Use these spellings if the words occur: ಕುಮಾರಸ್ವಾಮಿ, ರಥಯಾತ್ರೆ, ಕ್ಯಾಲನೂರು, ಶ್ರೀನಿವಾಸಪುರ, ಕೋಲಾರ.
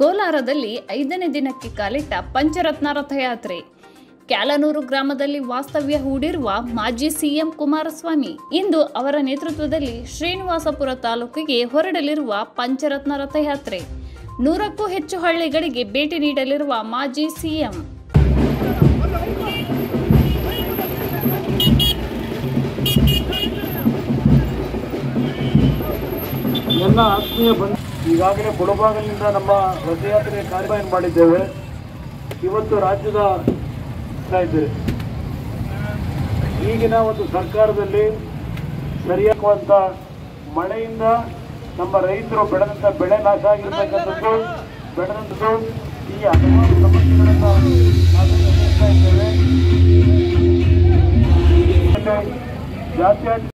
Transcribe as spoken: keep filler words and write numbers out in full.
ಕೋಲಾರದಲ್ಲಿ ಐದನೇ ದಿನಕ್ಕೆ ಕಾಲಿಟ್ಟ ಪಂಚರತ್ನ ರಥಯಾತ್ರೆ. ಕ್ಯಾಲನೂರು ಗ್ರಾಮದಲ್ಲಿ ವಾಸ್ತವ್ಯ ಹೂಡಿರುವ ಮಾಜಿ ಸಿಎಂ ಕುಮಾರಸ್ವಾಮಿ ಇಂದು ಅವರ ನೇತೃತ್ವದಲ್ಲಿ ಶ್ರೀನಿವಾಸಪುರ ತಾಲೂಕಿಗೆ ಹೊರಡಲಿರುವ ಪಂಚರತ್ನ ರಥಯಾತ್ರೆ ನೂರಕ್ಕೂ ಹೆಚ್ಚು ಹಳ್ಳಿಗಳಿಗೆ ಭೇಟಿ ನೀಡಲಿರುವ ಮಾಜಿ ಸಿಎಂ ಈಗಾಗಲೇ ಬುಡಭಾಗಲಿಂದ ನಮ್ಮ ರಥಯಾತ್ರೆ ಕಾರ್ಯವನ್ನು ಮಾಡಿದ್ದೇವೆ. ಇವತ್ತು ರಾಜ್ಯದ ಈಗಿನ ಒಂದು ಸರ್ಕಾರದಲ್ಲಿ ಸರಿಯಾಗುವಂಥ ಮಳೆಯಿಂದ ನಮ್ಮ ರೈತರು ಬೆಳೆದಂಥ ಬೆಳೆ ನಾಶ ಆಗಿರತಕ್ಕಂಥದ್ದು ಬೆಳೆದಂಥದ್ದು ಈ ಹಲವಾರು ಸಮಸ್ಯೆಗಳನ್ನು ನಾವು ಎದುರಿಸ್ತಾ ಇದ್ದೇವೆ. ಜಾತ್ಯ